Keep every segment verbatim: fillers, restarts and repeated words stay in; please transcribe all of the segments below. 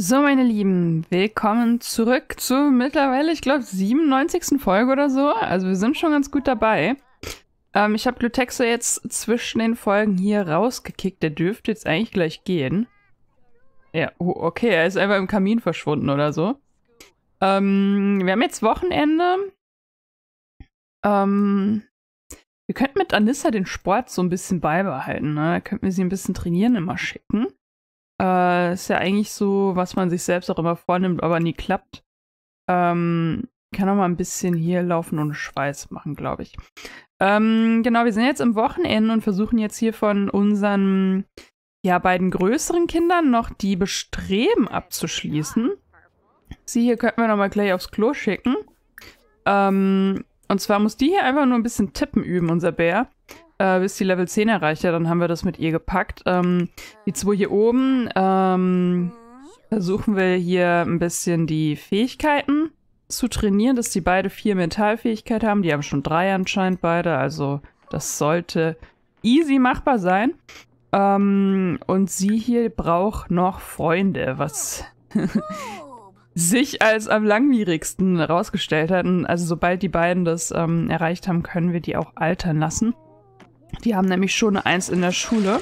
So, meine Lieben, willkommen zurück zur mittlerweile, ich glaube, siebenundneunzigsten Folge oder so. Also wir sind schon ganz gut dabei. Ähm, ich habe Glutexo jetzt zwischen den Folgen hier rausgekickt. Der dürfte jetzt eigentlich gleich gehen. Ja, oh, okay, er ist einfach im Kamin verschwunden oder so. Ähm, wir haben jetzt Wochenende. Ähm, wir könnten mit Anissa den Sport so ein bisschen beibehalten, ne? Da könnten wir sie ein bisschen trainieren immer schicken. Äh, ist ja eigentlich so, was man sich selbst auch immer vornimmt, aber nie klappt. Ähm, kann auch mal ein bisschen hier laufen und Schweiß machen, glaube ich. Ähm, genau, wir sind jetzt im Wochenende und versuchen jetzt hier von unseren ja, beiden größeren Kindern noch die Bestreben abzuschließen. Sie hier könnten wir nochmal gleich aufs Klo schicken. Ähm, und zwar muss die hier einfach nur ein bisschen tippen üben, unser Bär. Äh, bis die Level zehn erreicht, ja, dann haben wir das mit ihr gepackt. Ähm, die zwei hier oben ähm, versuchen wir hier ein bisschen die Fähigkeiten zu trainieren, dass die beide vier Mentalfähigkeit haben. Die haben schon drei anscheinend beide, also das sollte easy machbar sein. Ähm, und sie hier braucht noch Freunde, was sich als am langwierigsten herausgestellt hat. Und also sobald die beiden das ähm, erreicht haben, können wir die auch altern lassen. Die haben nämlich schon eine Eins in der Schule.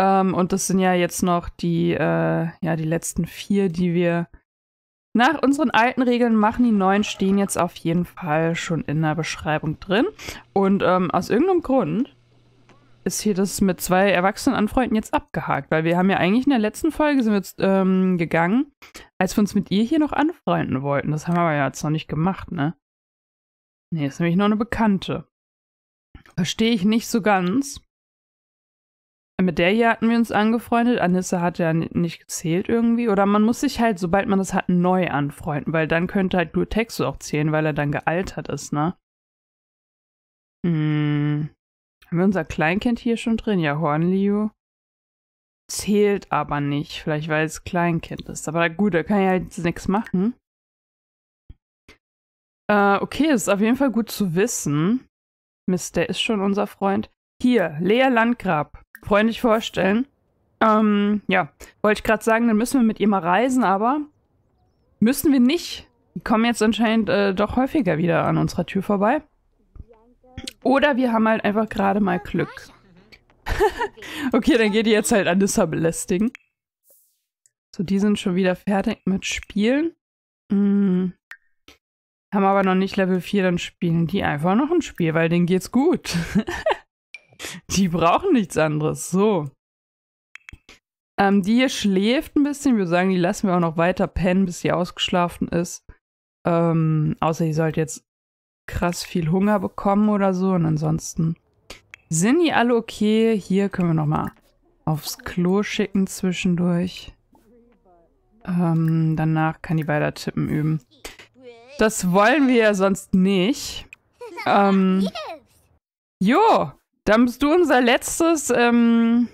Ähm, und das sind ja jetzt noch die, äh, ja, die letzten vier, die wir nach unseren alten Regeln machen. Die neuen stehen jetzt auf jeden Fall schon in der Beschreibung drin. Und ähm, aus irgendeinem Grund ist hier das mit zwei Erwachsenen an Freunden jetzt abgehakt. Weil wir haben ja eigentlich in der letzten Folge sind wir jetzt, ähm, gegangen, als wir uns mit ihr hier noch anfreunden wollten. Das haben wir aber ja jetzt noch nicht gemacht, ne? Nee, ist nämlich noch eine Bekannte. Verstehe ich nicht so ganz. Mit der hier hatten wir uns angefreundet. Anissa hat ja nicht gezählt irgendwie. Oder man muss sich halt, sobald man das hat, neu anfreunden. Weil dann könnte halt Glutexo auch zählen, weil er dann gealtert ist, ne? Hm. Haben wir unser Kleinkind hier schon drin? Ja, Hornlio. Zählt aber nicht. Vielleicht, weil es Kleinkind ist. Aber gut, da kann ich halt nichts machen. Äh, okay, das ist auf jeden Fall gut zu wissen. Mist, der ist schon unser Freund. Hier, Lea Landgrab. Freundlich vorstellen. Ähm, ja, wollte ich gerade sagen, dann müssen wir mit ihr mal reisen, aber müssen wir nicht. Die kommen jetzt anscheinend äh, doch häufiger wieder an unserer Tür vorbei. Oder wir haben halt einfach gerade mal Glück. Okay, dann geht die jetzt halt Anissa belästigen. So, die sind schon wieder fertig mit Spielen. Hm. Haben aber noch nicht Level vier, dann spielen die einfach noch ein Spiel, weil denen geht's gut. Die brauchen nichts anderes. So. Ähm, die hier schläft ein bisschen. Wir sagen, die lassen wir auch noch weiter pennen, bis sie ausgeschlafen ist. Ähm, außer die sollte jetzt krass viel Hunger bekommen oder so. Und ansonsten sind die alle okay. Hier können wir nochmal aufs Klo schicken zwischendurch. Ähm, danach kann die weiter tippen üben. Das wollen wir ja sonst nicht. Ähm, jo, dann bist du unser letztes, ähm,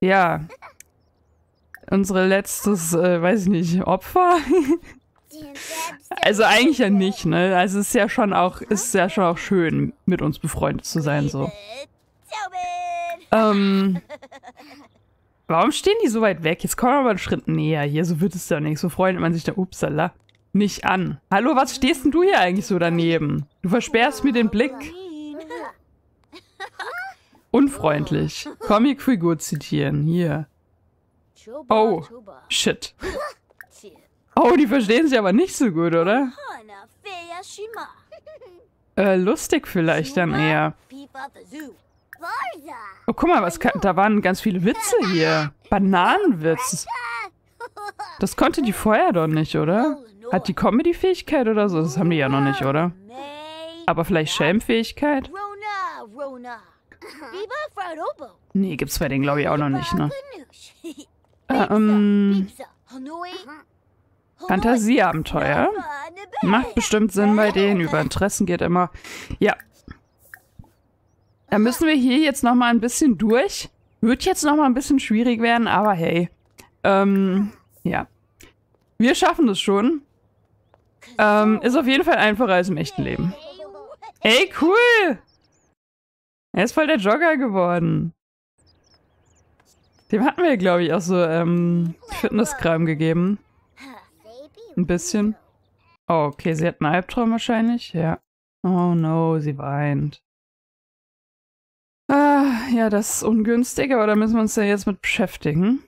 ja, unsere letztes, äh, weiß ich nicht, Opfer. Also eigentlich ja nicht, ne? Also es ist ja schon auch, ist ja schon auch schön, mit uns befreundet zu sein, so. Ähm, warum stehen die so weit weg? Jetzt kommen wir mal einen Schritt näher hier, so wird es doch nicht. So freundet man sich da, upsala. Nicht an. Hallo, was stehst denn du hier eigentlich so daneben? Du versperrst mir den Blick. Unfreundlich. Comicfigur zitieren. Hier. Oh, shit. Oh, die verstehen sich aber nicht so gut, oder? Äh, lustig vielleicht dann eher. Oh, guck mal, was kann, da waren ganz viele Witze hier. Bananenwitz. Das konnte die vorher doch nicht, oder? Hat die Comedy-Fähigkeit oder so? Das haben die ja noch nicht, oder? Aber vielleicht Schelmfähigkeit? Nee, gibt's bei denen, glaube ich, auch noch nicht, ne? Äh, ähm... Fantasieabenteuer? Macht bestimmt Sinn bei denen. Über Interessen geht immer... Ja. Da müssen wir hier jetzt nochmal ein bisschen durch. Wird jetzt nochmal ein bisschen schwierig werden, aber hey. Ähm, ja. Wir schaffen das schon. Ähm, ist auf jeden Fall einfacher als im echten Leben. Ey, cool! Er ist voll der Jogger geworden. Dem hatten wir, glaube ich, auch so ähm, Fitnesskram gegeben. Ein bisschen. Oh, okay, sie hat einen Albtraum wahrscheinlich. Ja. Oh no, sie weint. Ah, ja, das ist ungünstig, aber da müssen wir uns ja jetzt mit beschäftigen.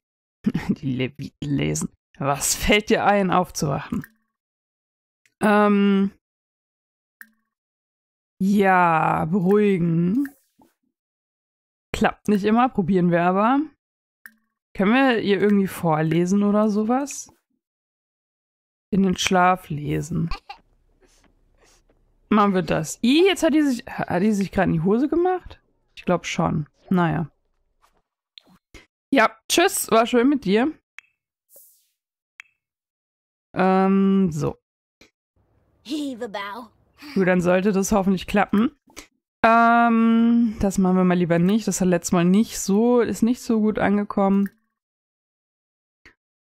Die Leviten lesen. Was fällt dir ein, aufzuwachen? Ähm. Ja, beruhigen. Klappt nicht immer, probieren wir aber. Können wir ihr irgendwie vorlesen oder sowas? In den Schlaf lesen. Machen wir das. I, jetzt hat die sich, hat die sich gerade in die Hose gemacht? Ich glaube schon. Naja. Ja, tschüss. War schön mit dir. Ähm, so. Gut, dann sollte das hoffentlich klappen. Ähm, das machen wir mal lieber nicht. Das hat letztes Mal nicht so, ist nicht so gut angekommen.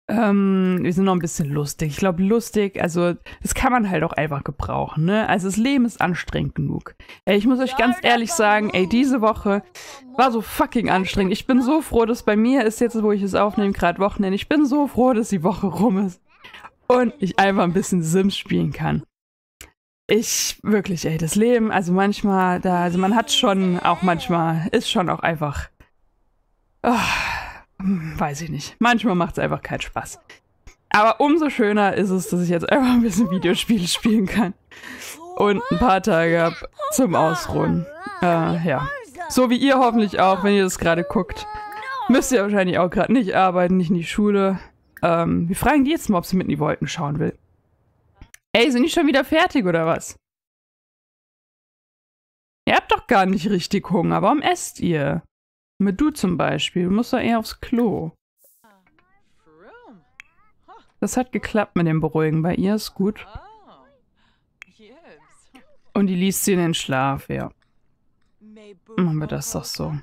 Ähm, wir sind noch ein bisschen lustig. Ich glaube, lustig, also das kann man halt auch einfach gebrauchen, ne? Also das Leben ist anstrengend genug. Ey, ich muss euch ganz ehrlich sagen, ey, diese Woche war so fucking anstrengend. Ich bin so froh, dass bei mir ist jetzt, wo ich es aufnehme, gerade Wochenende. Ich bin so froh, dass die Woche rum ist und ich einfach ein bisschen Sims spielen kann. Ich, wirklich, ey, das Leben, also manchmal, da, also man hat schon auch manchmal, ist schon auch einfach... Oh. Weiß ich nicht. Manchmal macht es einfach keinen Spaß. Aber umso schöner ist es, dass ich jetzt einfach ein bisschen Videospiele spielen kann. Und ein paar Tage habe zum Ausruhen. Äh, ja. So wie ihr hoffentlich auch, wenn ihr das gerade guckt. Müsst ihr wahrscheinlich auch gerade nicht arbeiten, nicht in die Schule. Ähm, wir fragen die jetzt mal, ob sie mit in die Wolken schauen will. Ey, sind die schon wieder fertig oder was? Ihr habt doch gar nicht richtig Hunger. Warum esst ihr? Mit du zum Beispiel. Du musst doch eher aufs Klo. Das hat geklappt mit dem Beruhigen. Bei ihr ist gut. Und die liest sie in den Schlaf, ja. Machen wir das doch so.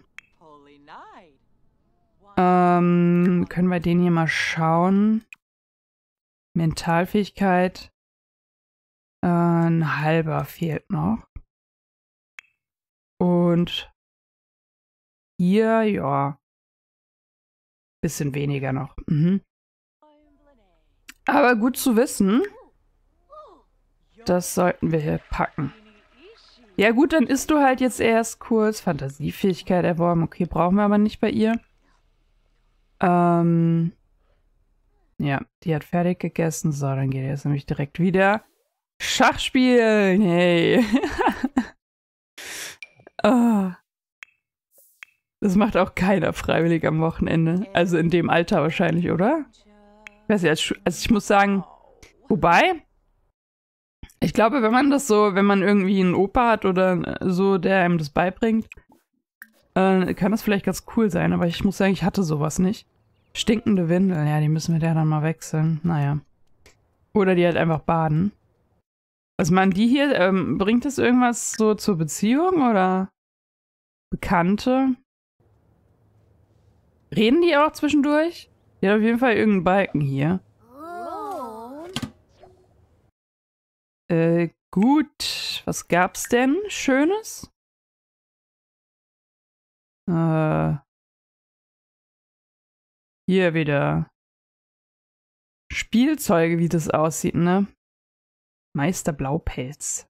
Ähm, können wir den hier mal schauen? Mentalfähigkeit. Äh, ein halber fehlt noch. Und... hier, ja. Bisschen weniger noch. Mhm. Aber gut zu wissen. Das sollten wir hier packen. Ja gut, dann isst du halt jetzt erst kurz. Fantasiefähigkeit erworben. Okay, brauchen wir aber nicht bei ihr. Ähm. Ja, die hat fertig gegessen. So, dann geht jetzt nämlich direkt wieder Schach spielen. Hey. Oh. Das macht auch keiner freiwillig am Wochenende. Also in dem Alter wahrscheinlich, oder? Ich weiß nicht, also ich muss sagen, wobei, ich glaube, wenn man das so, wenn man irgendwie einen Opa hat oder so, der einem das beibringt, äh, kann das vielleicht ganz cool sein. Aber ich muss sagen, ich hatte sowas nicht. Stinkende Windeln, ja, die müssen wir da dann mal wechseln. Naja. Oder die halt einfach baden. Also man, die hier, ähm, bringt das irgendwas so zur Beziehung oder Bekannte? Reden die auch zwischendurch? Die hat auf jeden Fall irgendeinen Balken hier. Äh, gut. Was gab's denn Schönes? Äh. Hier wieder. Spielzeuge, wie das aussieht, ne? Meister Blaupelz.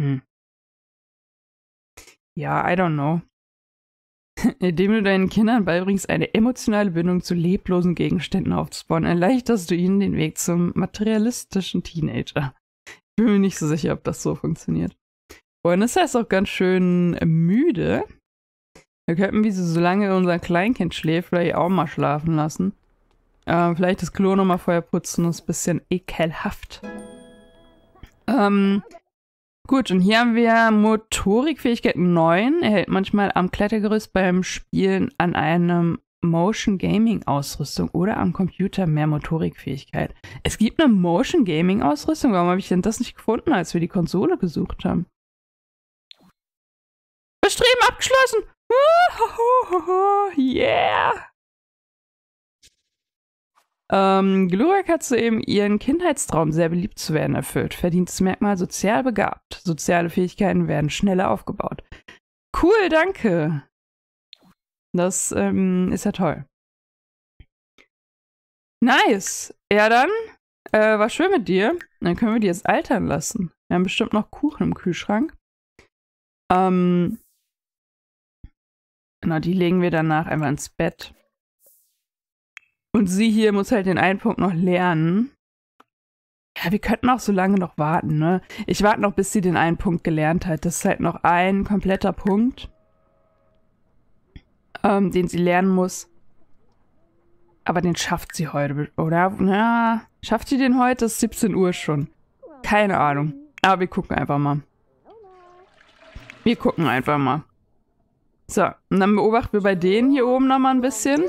Hm. Ja, I don't know. Indem du deinen Kindern beibringst, eine emotionale Bindung zu leblosen Gegenständen aufzubauen, erleichterst du ihnen den Weg zum materialistischen Teenager. Ich bin mir nicht so sicher, ob das so funktioniert. Und es ist auch ganz schön müde. Wir könnten, wie sie so lange unser Kleinkind schläft, vielleicht auch mal schlafen lassen. Ähm, vielleicht das Klo nochmal vorher putzen, ist ein bisschen ekelhaft. Ähm... Gut, und hier haben wir Motorikfähigkeit neun, erhält manchmal am Klettergerüst beim Spielen an einem Motion Gaming Ausrüstung oder am Computer mehr Motorikfähigkeit. Es gibt eine Motion Gaming Ausrüstung, warum habe ich denn das nicht gefunden, als wir die Konsole gesucht haben? Bestreben abgeschlossen! Yeah! Ähm, Glurak hat soeben ihren Kindheitstraum, sehr beliebt zu werden, erfüllt. Verdientes Merkmal, sozial begabt. Soziale Fähigkeiten werden schneller aufgebaut. Cool, danke. Das ähm, ist ja toll. Nice. Ja, dann äh, war schön mit dir. Dann können wir die jetzt altern lassen. Wir haben bestimmt noch Kuchen im Kühlschrank. Ähm, na, die legen wir danach einfach ins Bett. Und sie hier muss halt den einen Punkt noch lernen. Ja, wir könnten auch so lange noch warten, ne? Ich warte noch, bis sie den einen Punkt gelernt hat. Das ist halt noch ein kompletter Punkt, ähm, den sie lernen muss. Aber den schafft sie heute, oder? Na, schafft sie den heute? Es ist siebzehn Uhr schon. Keine Ahnung. Aber wir gucken einfach mal. Wir gucken einfach mal. So, und dann beobachten wir bei denen hier oben nochmal ein bisschen.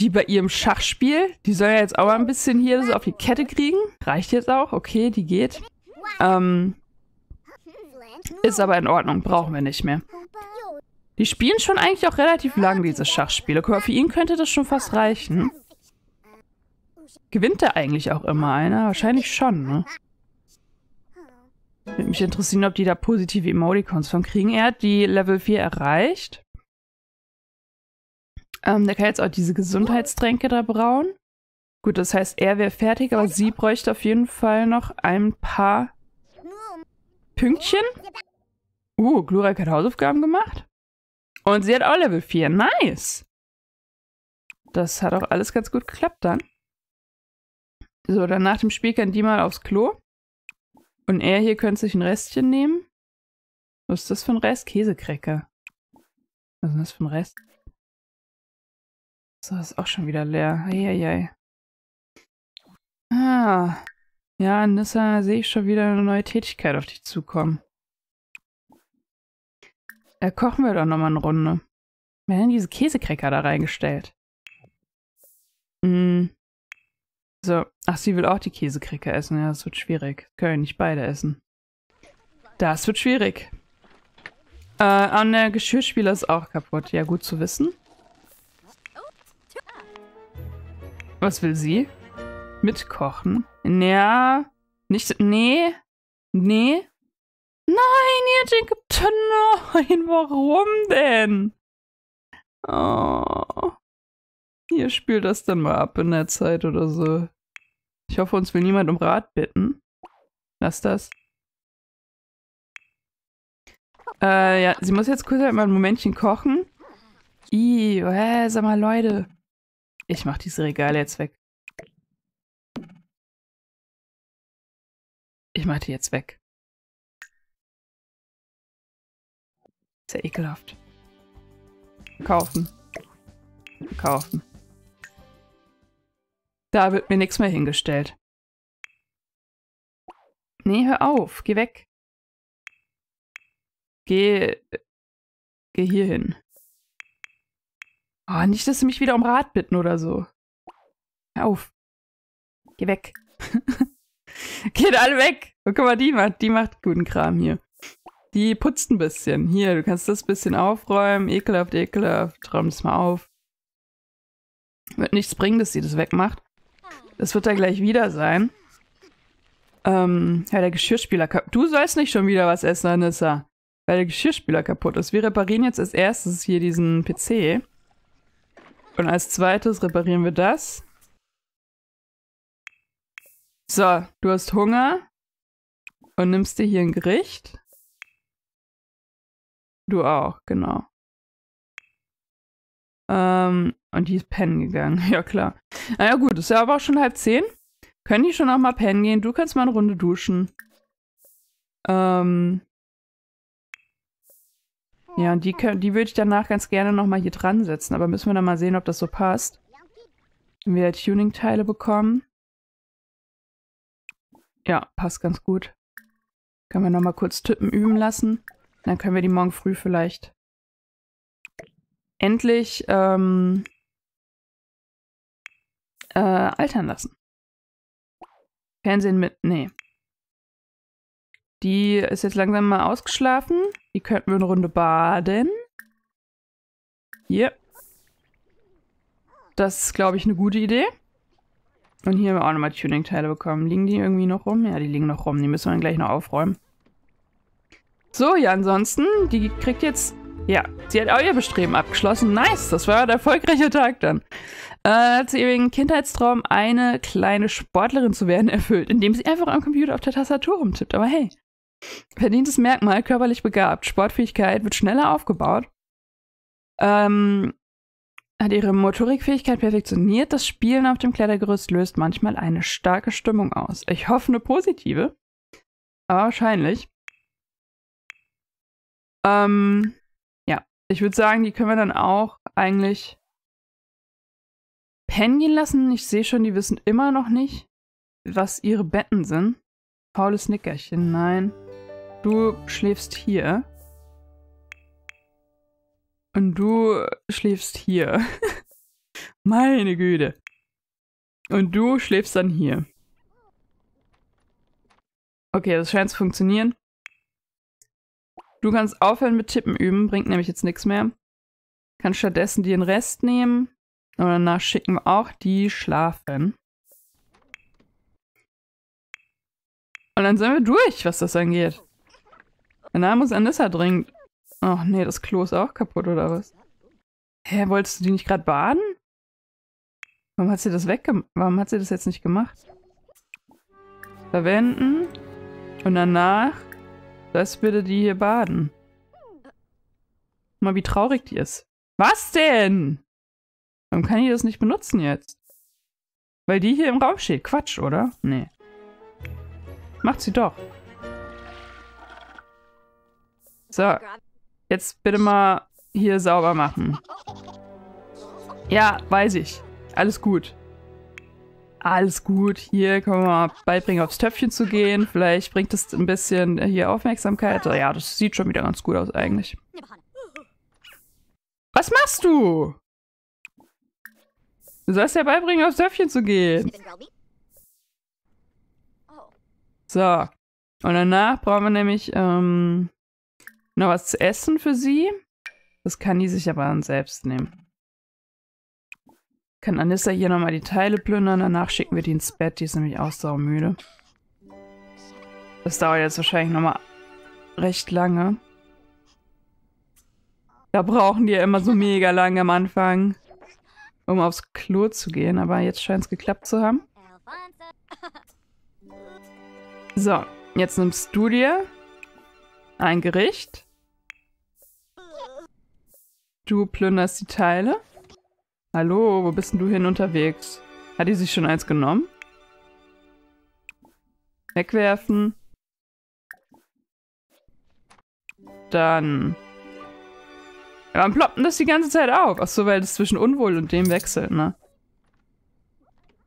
Die bei ihrem Schachspiel, die sollen ja jetzt auch mal ein bisschen hier so auf die Kette kriegen. Reicht jetzt auch. Okay, die geht. Ähm, ist aber in Ordnung. Brauchen wir nicht mehr. Die spielen schon eigentlich auch relativ lang, diese Schachspiele. Guck mal, für ihn könnte das schon fast reichen. Gewinnt da eigentlich auch immer einer? Wahrscheinlich schon, ne? Würde mich interessieren, ob die da positive Emoticons von kriegen. Er hat die Level vier erreicht. Ähm, der kann jetzt auch diese Gesundheitstränke da brauen. Gut, das heißt, er wäre fertig, aber sie bräuchte auf jeden Fall noch ein paar Pünktchen. Uh, Glurak hat Hausaufgaben gemacht. Und sie hat auch Level vier. Nice! Das hat auch alles ganz gut geklappt dann. So, dann nach dem Spiel kann die mal aufs Klo. Und er hier könnte sich ein Restchen nehmen. Was ist das für ein Rest? Käsekräcker. Was ist das für ein Rest? So, das ist auch schon wieder leer. Eieiei. Ah. Ja, Anissa, sehe ich schon wieder eine neue Tätigkeit auf dich zukommen. Da kochen wir doch nochmal eine Runde. Wir haben diese Käsekräcker da reingestellt. Mm. So. Ach, sie will auch die Käsekräcker essen. Ja, das wird schwierig. Können wir nicht beide essen. Das wird schwierig. Äh, an der Geschirrspüler ist auch kaputt. Ja, gut zu wissen. Was will sie? Mitkochen? Ja, nicht. Nee. Nee. Nein, ihr Ägypter, nein, warum denn? Oh. Ihr spült das dann mal ab in der Zeit oder so. Ich hoffe, uns will niemand um Rat bitten. Lass das. Äh, ja, sie muss jetzt kurz halt mal ein Momentchen kochen. Ih, äh, sag mal, Leute. Ich mach diese Regale jetzt weg. Ich mach die jetzt weg. Ist ja ekelhaft. Kaufen. Kaufen. Da wird mir nichts mehr hingestellt. Nee, hör auf. Geh weg. Geh. Geh hier hin. Oh, nicht, dass sie mich wieder um Rat bitten oder so. Hör auf. Geh weg. Geht alle weg. Und guck mal, die macht, die macht guten Kram hier. Die putzt ein bisschen. Hier, du kannst das bisschen aufräumen. Ekelhaft, ekelhaft. Räum das mal auf. Wird nichts bringen, dass sie das wegmacht. Das wird da gleich wieder sein. Ähm, ja, der Geschirrspüler kaputt. Du sollst nicht schon wieder was essen, Anissa. Weil der Geschirrspüler kaputt ist. Wir reparieren jetzt als erstes hier diesen P C. Und als zweites reparieren wir das. So, du hast Hunger und nimmst dir hier ein Gericht. Du auch, genau. Ähm, und die ist pennen gegangen. Ja, klar. Naja, gut, ist ja aber auch schon halb zehn. Können die schon auch mal pennen gehen? Du kannst mal eine Runde duschen. Ähm. Ja, und die, die würde ich danach ganz gerne nochmal hier dran setzen. Aber müssen wir dann mal sehen, ob das so passt. Wenn wir Tuning-Teile bekommen. Ja, passt ganz gut. Können wir nochmal kurz tippen üben lassen. Dann können wir die morgen früh vielleicht endlich ähm, äh, altern lassen. Fernsehen mit... Nee. Die ist jetzt langsam mal ausgeschlafen. Die könnten wir eine Runde baden. Hier. Das ist, glaube ich, eine gute Idee. Und hier haben wir auch nochmal Tuning-Teile bekommen. Liegen die irgendwie noch rum? Ja, die liegen noch rum. Die müssen wir dann gleich noch aufräumen. So, ja, ansonsten, die kriegt jetzt... Ja, sie hat auch ihr Bestreben abgeschlossen. Nice, das war ein erfolgreicher Tag dann. Äh, hat sie ihren Kindheitstraum, eine kleine Sportlerin zu werden, erfüllt, indem sie einfach am Computer auf der Tastatur rumtippt. Aber hey, verdientes Merkmal, körperlich begabt. Sportfähigkeit wird schneller aufgebaut. Ähm, hat ihre Motorikfähigkeit perfektioniert. Das Spielen auf dem Klettergerüst löst manchmal eine starke Stimmung aus. Ich hoffe, eine positive. Aber wahrscheinlich. Ähm, ja, ich würde sagen, die können wir dann auch eigentlich pennen gehen lassen. Ich sehe schon, die wissen immer noch nicht, was ihre Betten sind. Faules Nickerchen, nein. Du schläfst hier. Und du schläfst hier. Meine Güte. Und du schläfst dann hier. Okay, das scheint zu funktionieren. Du kannst aufhören mit Tippen üben, bringt nämlich jetzt nichts mehr. Kannst stattdessen den Rest nehmen. Und danach schicken wir auch die schlafen. Und dann sind wir durch, was das angeht. Danach muss Anissa dringend... Ach nee, das Klo ist auch kaputt, oder was? Hä, wolltest du die nicht gerade baden? Warum hat sie das weggemacht? Warum hat sie das jetzt nicht gemacht? Verwenden. Und danach... Lass bitte die hier baden. Mal, wie traurig die ist. Was denn? Warum kann ich das nicht benutzen jetzt? Weil die hier im Raum steht. Quatsch, oder? Nee. Macht sie doch. So. Jetzt bitte mal hier sauber machen. Ja, weiß ich. Alles gut. Alles gut, hier können wir mal beibringen, aufs Töpfchen zu gehen. Vielleicht bringt es ein bisschen hier Aufmerksamkeit. Ja, das sieht schon wieder ganz gut aus eigentlich. Was machst du? Du sollst ja beibringen, aufs Töpfchen zu gehen. So. Und danach brauchen wir nämlich ähm, noch was zu essen für sie. Das kann die sich aber dann selbst nehmen. Kann Anissa hier nochmal die Teile plündern, danach schicken wir die ins Bett, die ist nämlich auch saumüde. Das dauert jetzt wahrscheinlich nochmal recht lange. Da brauchen die ja immer so mega lange am Anfang, um aufs Klo zu gehen, aber jetzt scheint es geklappt zu haben. So, jetzt nimmst du dir ein Gericht. Du plünderst die Teile. Hallo, wo bist denn du hin unterwegs? Hat die sich schon eins genommen? Wegwerfen. Dann. Ja, warum ploppt denn das die ganze Zeit auf? Achso, weil das zwischen Unwohl und dem wechselt, ne?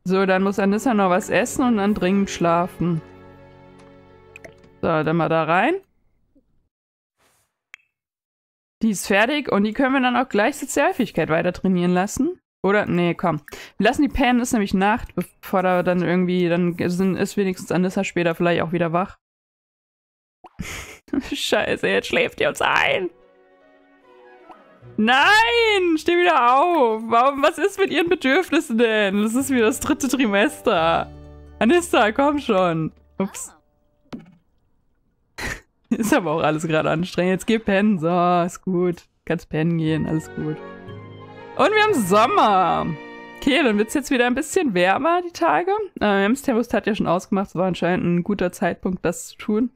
So, dann muss Anissa noch was essen und dann dringend schlafen. So, dann mal da rein. Die ist fertig und die können wir dann auch gleich Sozialfähigkeit weiter trainieren lassen. Oder? Nee, komm. Wir lassen die pennen, ist nämlich Nacht, bevor da dann irgendwie, dann ist wenigstens Anissa später vielleicht auch wieder wach. Scheiße, jetzt schläft die uns ein. Nein! Steh wieder auf! Warum, was ist mit ihren Bedürfnissen denn? Das ist wieder das dritte Trimester. Anissa, komm schon. Ups. Ist aber auch alles gerade anstrengend. Jetzt geh pennen. So, ist gut. Kannst pennen gehen. Alles gut. Und wir haben Sommer. Okay, dann wird es jetzt wieder ein bisschen wärmer, die Tage. Äh, wir haben das Thermostat ja schon ausgemacht. Es war anscheinend ein guter Zeitpunkt, das zu tun.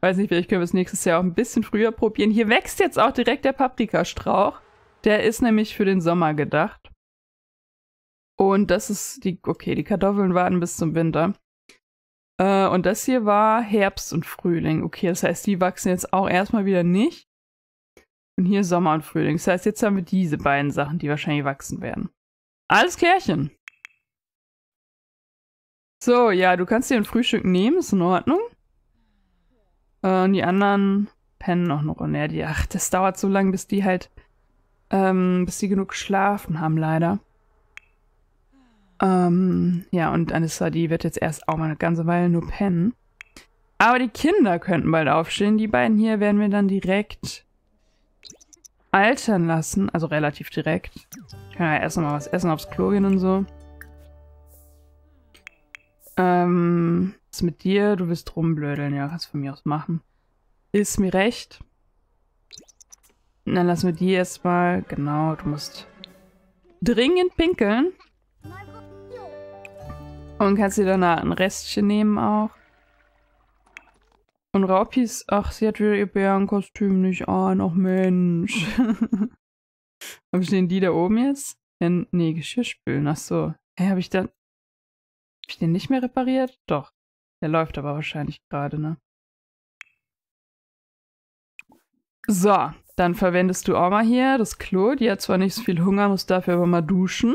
Weiß nicht, vielleicht können wir es nächstes Jahr auch ein bisschen früher probieren. Hier wächst jetzt auch direkt der Paprikastrauch. Der ist nämlich für den Sommer gedacht. Und das ist die... Okay, die Kartoffeln warten bis zum Winter. Uh, und das hier war Herbst und Frühling. Okay, das heißt, die wachsen jetzt auch erstmal wieder nicht. Und hier Sommer und Frühling. Das heißt, jetzt haben wir diese beiden Sachen, die wahrscheinlich wachsen werden. Alles klärchen. So, ja, du kannst dir ein Frühstück nehmen, ist in Ordnung. Uh, und die anderen pennen noch eine Runde. Ja, die, ach, das dauert so lange, bis die halt, ähm, bis die genug geschlafen haben, leider. Ähm, ja, und Anissa, die wird jetzt erst auch mal eine ganze Weile nur pennen. Aber die Kinder könnten bald aufstehen. Die beiden hier werden wir dann direkt altern lassen. Also relativ direkt. Können wir erst noch mal was essen, aufs Klo gehen und so. Ähm, was ist mit dir? Du willst rumblödeln. Ja, kannst von mir aus machen. Ist mir recht. Dann lassen wir die erstmal. Genau, du musst dringend pinkeln. Und kannst dir danach ein Restchen nehmen auch. Und Raupis, ach, sie hat wieder ihr Bärenkostüm nicht an. Ach Mensch. Hab ich den die da oben jetzt? Ja, nee, Geschirrspülen. Ach so. Hä, hab ich dann. Hab ich den nicht mehr repariert? Doch. Der läuft aber wahrscheinlich gerade, ne? So, dann verwendest du auch mal hier das Klo. Die hat zwar nicht so viel Hunger, muss dafür aber mal duschen.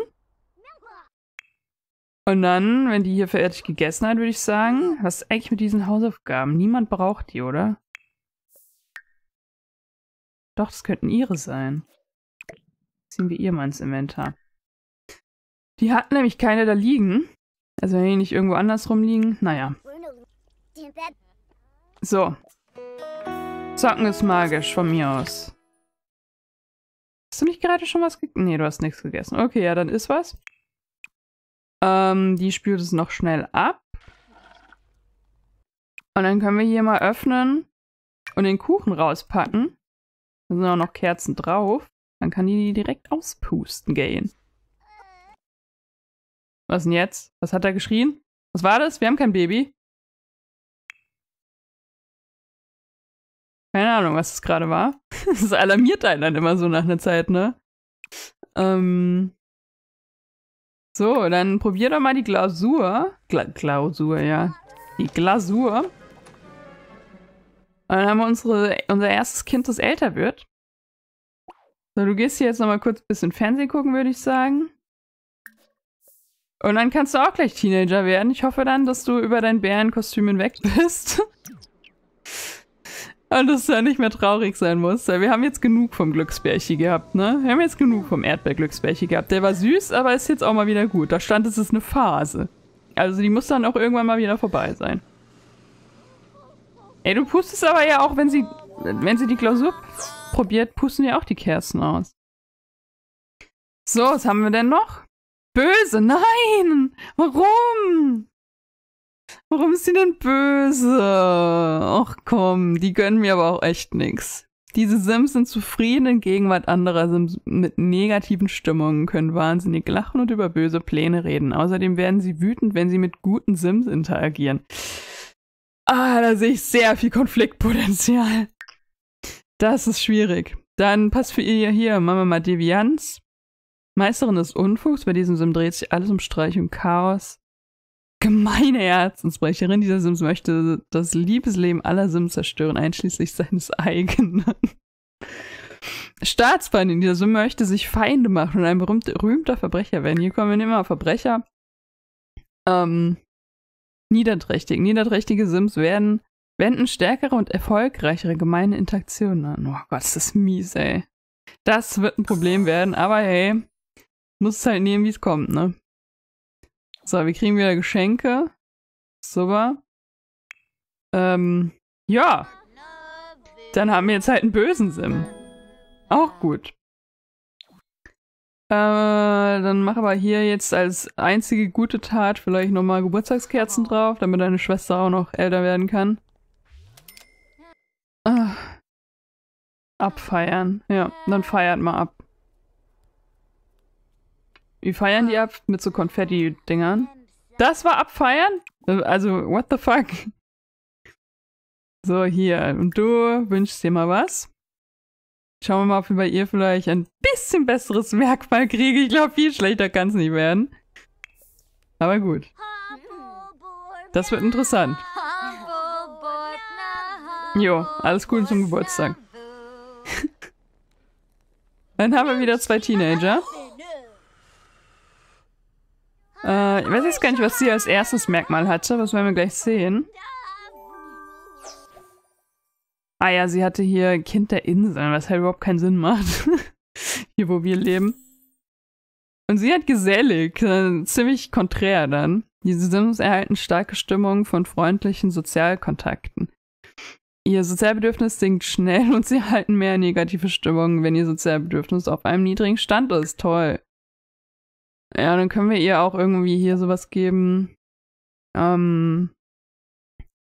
Und dann, wenn die hier fertig gegessen hat, würde ich sagen, was ist eigentlich mit diesen Hausaufgaben? Niemand braucht die, oder? Doch, das könnten ihre sein. Ziehen wir ihr mal ins Inventar. Die hat nämlich keine da liegen. Also wenn die nicht irgendwo anders rumliegen, naja. So. Zocken ist magisch von mir aus. Hast du nicht gerade schon was gegessen? Nee, du hast nichts gegessen. Okay, ja, dann ist was. Ähm, die spült es noch schnell ab. Und dann können wir hier mal öffnen und den Kuchen rauspacken. Da sind auch noch Kerzen drauf. Dann kann die direkt auspusten gehen. Was denn jetzt? Was hat er geschrien? Was war das? Wir haben kein Baby. Keine Ahnung, was das gerade war. Das alarmiert einen dann immer so nach einer Zeit, ne? Ähm... So, dann probier doch mal die Glasur. Gla Klausur, ja. Die Glasur. Und dann haben wir unsere, unser erstes Kind, das älter wird. So, du gehst hier jetzt nochmal kurz ein bisschen Fernsehen gucken, würde ich sagen. Und dann kannst du auch gleich Teenager werden. Ich hoffe dann, dass du über dein Bärenkostüm hinweg bist. Und dass du dann nicht mehr traurig sein musst. Wir haben jetzt genug vom Glücksbärchen gehabt, ne? Wir haben jetzt genug vom Erdbeerglücksbärchen gehabt. Der war süß, aber ist jetzt auch mal wieder gut. Da stand, es ist eine Phase. Also die muss dann auch irgendwann mal wieder vorbei sein. Ey, du pustest aber ja auch, wenn sie, wenn sie die Klausur probiert, pusten ja auch die Kerzen aus. So, was haben wir denn noch? Böse, nein! Warum? Warum ist sie denn böse? Ach komm, die gönnen mir aber auch echt nichts. Diese Sims sind zufrieden in Gegenwart anderer Sims mit negativen Stimmungen, können wahnsinnig lachen und über böse Pläne reden. Außerdem werden sie wütend, wenn sie mit guten Sims interagieren. Ah, da sehe ich sehr viel Konfliktpotenzial. Das ist schwierig. Dann passt für ihr hier, machen wir mal Devianz. Meisterin des Unfugs, bei diesem Sim dreht sich alles um Streich und Chaos. Gemeine Herzensbrecherin dieser Sims möchte das Liebesleben aller Sims zerstören, einschließlich seines eigenen. Staatsfeindin dieser Sims möchte sich Feinde machen und ein berühmter Verbrecher werden. Hier kommen wir nicht mal auf Verbrecher. Ähm, niederträchtig. Niederträchtige Sims werden, wenden stärkere und erfolgreichere gemeine Interaktionen an. Oh Gott, das ist mies, ey. Das wird ein Problem werden, aber hey, muss es halt nehmen, wie es kommt, ne? So, wir kriegen wieder Geschenke. Super. Ähm, ja. Dann haben wir jetzt halt einen bösen Sim. Auch gut. Äh, dann machen wir hier jetzt als einzige gute Tat vielleicht nochmal Geburtstagskerzen drauf, damit deine Schwester auch noch älter werden kann. Ah. Abfeiern. Ja, dann feiert mal ab. Wie feiern die ab? Mit so Konfetti-Dingern. Das war abfeiern? Also, what the fuck? So, hier. Und du wünschst dir mal was. Schauen wir mal, ob wir bei ihr vielleicht ein bisschen besseres Merkmal kriegen. Ich glaube, viel schlechter kann es nicht werden. Aber gut. Das wird interessant. Jo, alles Gute zum Geburtstag. Dann haben wir wieder zwei Teenager. Äh, ich weiß jetzt gar nicht, was sie als erstes Merkmal hatte. Das werden wir gleich sehen. Ah ja, sie hatte hier Kind der Inseln, was halt überhaupt keinen Sinn macht. Hier, wo wir leben. Und sie hat gesellig. Äh, ziemlich konträr dann. Diese Sims erhalten starke Stimmung von freundlichen Sozialkontakten. Ihr Sozialbedürfnis sinkt schnell und sie erhalten mehr negative Stimmung, wenn ihr Sozialbedürfnis auf einem niedrigen Stand ist. Toll. Ja, dann können wir ihr auch irgendwie hier sowas geben. Ähm,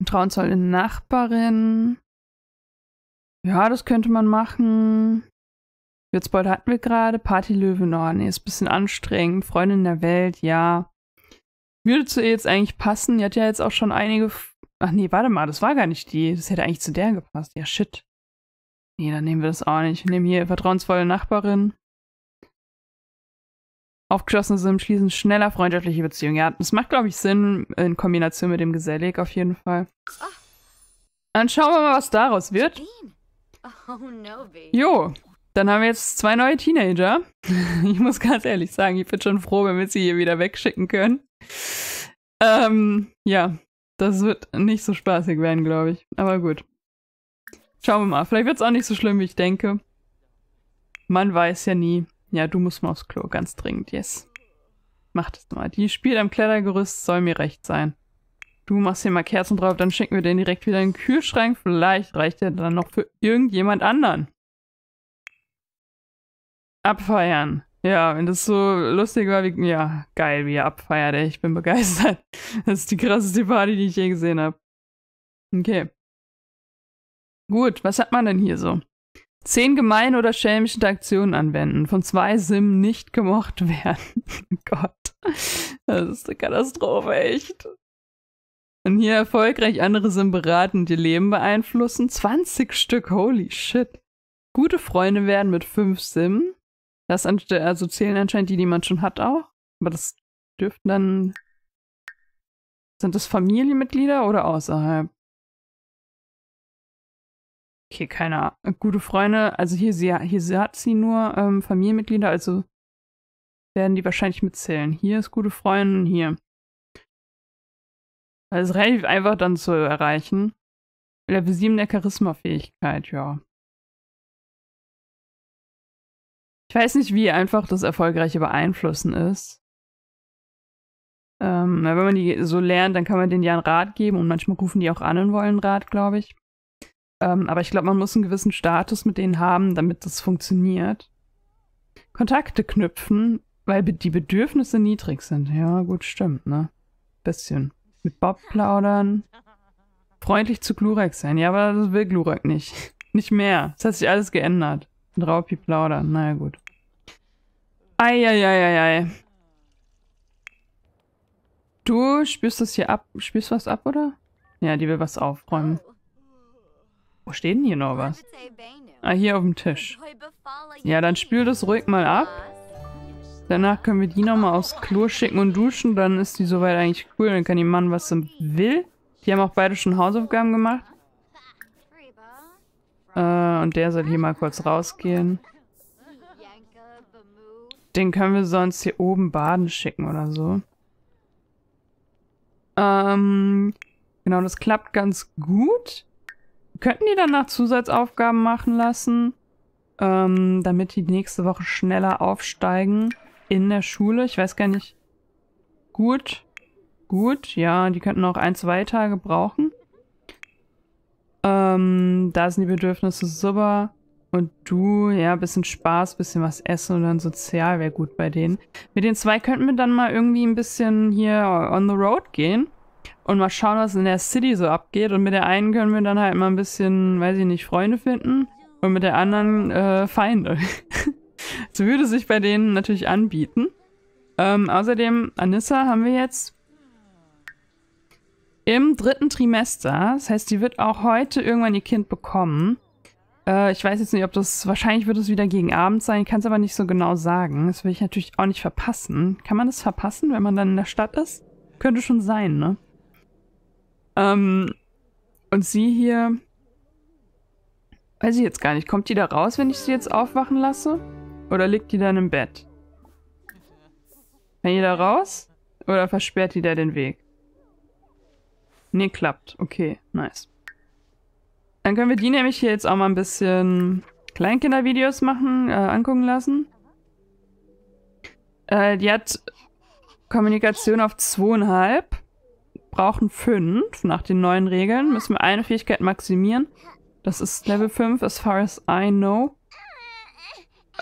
Trauenzoll in Nachbarin. Ja, das könnte man machen. Witzbold hatten wir gerade. Partylöwen, oh nee, ist ein bisschen anstrengend. Freundin der Welt, ja. Würde zu ihr jetzt eigentlich passen. Die hat ja jetzt auch schon einige... Ach nee, warte mal, das war gar nicht die. Das hätte eigentlich zu der gepasst. Ja, shit. Nee, dann nehmen wir das auch nicht. Wir nehmen hier vertrauensvolle Nachbarin. Aufgeschlossene Sinn schließen, schneller freundschaftliche Beziehungen. Ja, das macht, glaube ich, Sinn in Kombination mit dem Gesellig auf jeden Fall. Dann schauen wir mal, was daraus wird. Jo, dann haben wir jetzt zwei neue Teenager. Ich muss ganz ehrlich sagen, ich bin schon froh, wenn wir sie hier wieder wegschicken können. Ähm, ja, das wird nicht so spaßig werden, glaube ich. Aber gut. Schauen wir mal. Vielleicht wird es auch nicht so schlimm, wie ich denke. Man weiß ja nie. Ja, du musst mal aufs Klo, ganz dringend, yes. Mach das mal. Die spielt am Klettergerüst, soll mir recht sein. Du machst hier mal Kerzen drauf, dann schicken wir den direkt wieder in den Kühlschrank. Vielleicht reicht der dann noch für irgendjemand anderen. Abfeiern. Ja, wenn das so lustig war, wie... Ja, geil, wie er abfeiert, ey. Ich bin begeistert. Das ist die krasseste Party, die ich je gesehen habe. Okay. Gut, was hat man denn hier so? Zehn gemeine oder schelmische Interaktionen anwenden. Von zwei Sim nicht gemocht werden. Gott. Das ist eine Katastrophe, echt. Und hier erfolgreich andere Sim beraten und ihr Leben beeinflussen. zwanzig Stück, holy shit. Gute Freunde werden mit fünf Sim. Das also zählen anscheinend die, die man schon hat auch. Aber das dürften dann... Sind das Familienmitglieder oder außerhalb? Okay, keine Ahnung. Gute Freunde, also hier, sie, hier hat sie nur ähm, Familienmitglieder, also werden die wahrscheinlich mitzählen. Hier ist gute Freundin, hier. Also relativ einfach dann zu erreichen. Level sieben der Charisma-Fähigkeit, ja. Ich weiß nicht, wie einfach das erfolgreiche Beeinflussen ist. Ähm, wenn man die so lernt, dann kann man denen ja einen Rat geben und manchmal rufen die auch an und wollen einen Rat, glaube ich. Ähm, aber ich glaube, man muss einen gewissen Status mit denen haben, damit das funktioniert. Kontakte knüpfen, weil be- die Bedürfnisse niedrig sind. Ja, gut, stimmt, ne? Bisschen. Mit Bob plaudern. Freundlich zu Glurak sein. Ja, aber das will Glurak nicht. Nicht mehr. Das hat sich alles geändert. Mit Raupi plaudern. Naja, gut. Eieieiei. Du spürst das hier ab? Spürst du was ab, oder? Ja, die will was aufräumen. Wo steht denn hier noch was? Ah, hier auf dem Tisch. Ja, dann spül das ruhig mal ab. Danach können wir die nochmal aufs Klo schicken und duschen. Dann ist die soweit eigentlich cool. Dann kann die Mann, was sie will. Die haben auch beide schon Hausaufgaben gemacht. Äh, und der soll hier mal kurz rausgehen. Den können wir sonst hier oben baden schicken oder so. Ähm, genau, das klappt ganz gut. Könnten die danach Zusatzaufgaben machen lassen, ähm, damit die nächste Woche schneller aufsteigen in der Schule? Ich weiß gar nicht. Gut. Gut. Ja, die könnten auch ein, zwei Tage brauchen. Ähm, da sind die Bedürfnisse super. Und du, ja, bisschen Spaß, bisschen was essen und dann sozial wäre gut bei denen. Mit den zwei könnten wir dann mal irgendwie ein bisschen hier on the road gehen. Und mal schauen, was in der City so abgeht. Und mit der einen können wir dann halt mal ein bisschen, weiß ich nicht, Freunde finden. Und mit der anderen äh, Feinde. Das würde sich bei denen natürlich anbieten. Ähm, außerdem, Anissa haben wir jetzt im dritten Trimester. Das heißt, die wird auch heute irgendwann ihr Kind bekommen. Äh, ich weiß jetzt nicht, ob das, wahrscheinlich wird es wieder gegen Abend sein. Ich kann es aber nicht so genau sagen. Das will ich natürlich auch nicht verpassen. Kann man das verpassen, wenn man dann in der Stadt ist? Könnte schon sein, ne? Um, und sie hier, weiß ich jetzt gar nicht, kommt die da raus, wenn ich sie jetzt aufwachen lasse? Oder liegt die dann im Bett? Kann die da raus? Oder versperrt die da den Weg? Nee, klappt. Okay, nice. Dann können wir die nämlich hier jetzt auch mal ein bisschen Kleinkindervideos machen, äh, angucken lassen. Äh, die hat Kommunikation auf zweieinhalb. Brauchen fünf nach den neuen Regeln. Müssen wir eine Fähigkeit maximieren. Das ist Level fünf, as far as I know.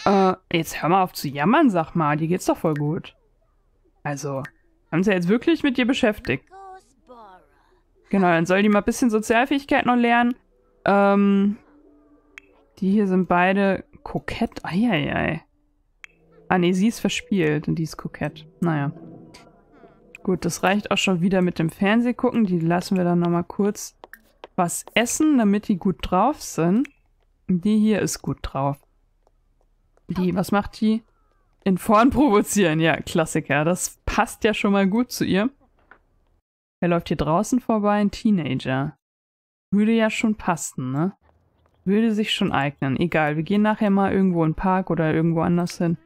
Äh, jetzt hör mal auf zu jammern, sag mal. Die geht's doch voll gut. Also, haben sie jetzt wirklich mit dir beschäftigt. Genau, dann soll die mal ein bisschen Sozialfähigkeit noch lernen. Ähm, die hier sind beide Kokett? Eieiei. Ah ne, sie ist verspielt und die ist kokett. Naja. Gut, das reicht auch schon wieder mit dem Fernsehgucken. Die lassen wir dann nochmal kurz was essen, damit die gut drauf sind. Die hier ist gut drauf. Die, was macht die? In Form provozieren. Ja, Klassiker. Das passt ja schon mal gut zu ihr. Wer läuft hier draußen vorbei? Ein Teenager. Würde ja schon passen, ne? Würde sich schon eignen. Egal, wir gehen nachher mal irgendwo in den Park oder irgendwo anders hin.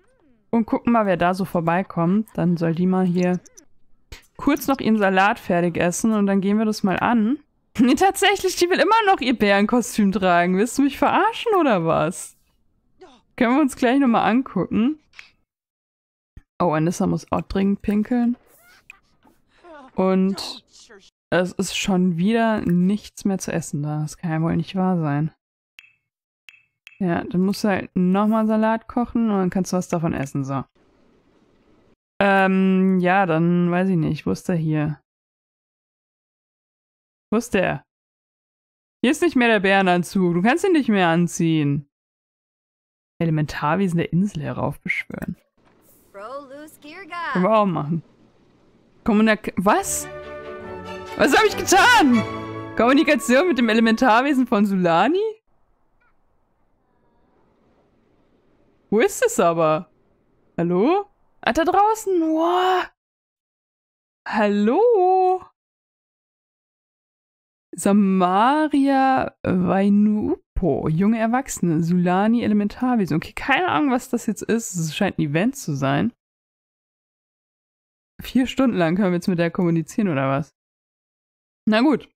Und gucken mal, wer da so vorbeikommt. Dann soll die mal hier kurz noch ihren Salat fertig essen und dann gehen wir das mal an. Nee, tatsächlich, die will immer noch ihr Bärenkostüm tragen. Willst du mich verarschen oder was? Können wir uns gleich nochmal angucken. Oh, Anissa muss auch dringend pinkeln. Und es ist schon wieder nichts mehr zu essen da. Das kann ja wohl nicht wahr sein. Ja, dann musst du halt nochmal Salat kochen und dann kannst du was davon essen, so. Ähm, ja, dann weiß ich nicht. Wo ist der hier? Wo ist der? Hier ist nicht mehr der Bärenanzug. Du kannst ihn nicht mehr anziehen. Elementarwesen der Insel heraufbeschwören. Können wir auch machen. Kommunik- Was? Was habe ich getan? Kommunikation mit dem Elementarwesen von Sulani? Wo ist es aber? Hallo? Ah, da draußen. Wow. Hallo? Samaria Vainupo. Junge Erwachsene. Sulani Elementarwesen. Okay, keine Ahnung, was das jetzt ist. Es scheint ein Event zu sein. Vier Stunden lang können wir jetzt mit der kommunizieren, oder was? Na gut.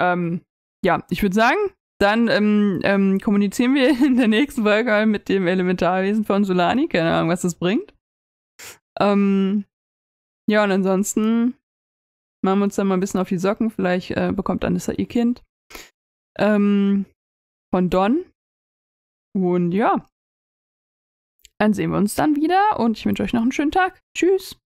Ähm, ja, ich würde sagen, dann ähm, ähm, kommunizieren wir in der nächsten Folge mit dem Elementarwesen von Sulani. Keine Ahnung, was das bringt. Ähm, ja, und ansonsten machen wir uns dann mal ein bisschen auf die Socken. Vielleicht äh, bekommt Anissa ihr Kind ähm, von Don. Und ja, dann sehen wir uns dann wieder und ich wünsche euch noch einen schönen Tag. Tschüss.